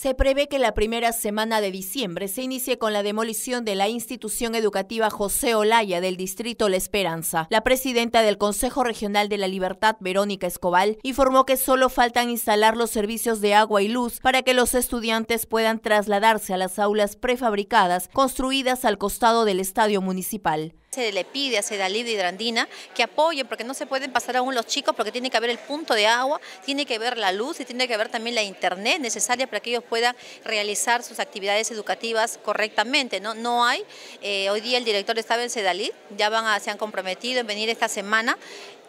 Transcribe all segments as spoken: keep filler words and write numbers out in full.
Se prevé que la primera semana de diciembre se inicie con la demolición de la institución educativa José Olaya del distrito La Esperanza. La presidenta del Consejo Regional de la Libertad, Verónica Escobal, informó que solo faltan instalar los servicios de agua y luz para que los estudiantes puedan trasladarse a las aulas prefabricadas construidas al costado del Estadio Municipal. Se le pide a Sedalid y Hidrandina que apoyen, porque no se pueden pasar aún los chicos, porque tiene que haber el punto de agua, tiene que haber la luz y tiene que haber también la internet necesaria para que ellos puedan realizar sus actividades educativas correctamente. No, no hay, eh, hoy día el director estaba en Sedalid, ya van a, se han comprometido en venir esta semana.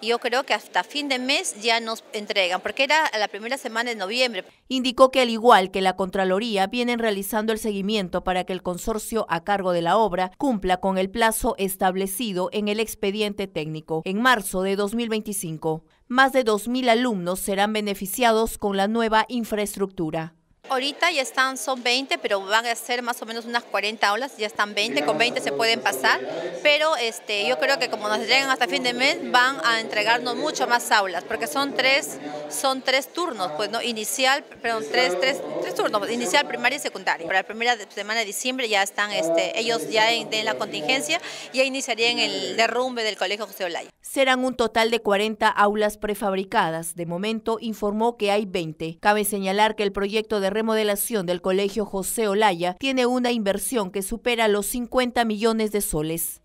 Yo creo que hasta fin de mes ya nos entregan, porque era la primera semana de noviembre. Indicó que al igual que la Contraloría, vienen realizando el seguimiento para que el consorcio a cargo de la obra cumpla con el plazo establecido en el expediente técnico, en marzo de dos mil veinticinco. Más de dos mil alumnos serán beneficiados con la nueva infraestructura. Ahorita ya están, son veinte, pero van a ser más o menos unas cuarenta aulas, ya están veinte, con veinte se pueden pasar, pero este, yo creo que como nos llegan hasta fin de mes, van a entregarnos mucho más aulas, porque son tres, son tres turnos, pues, ¿no? Inicial, perdón, tres, tres, tres turnos, pues, inicial, primaria y secundaria. Para la primera semana de diciembre ya están, este, ellos ya en, en la contingencia, ya iniciarían el derrumbe del Colegio José Olaya. Serán un total de cuarenta aulas prefabricadas, de momento informó que hay veinte. Cabe señalar que el proyecto de remodelación del Colegio José Olaya tiene una inversión que supera los cincuenta millones de soles.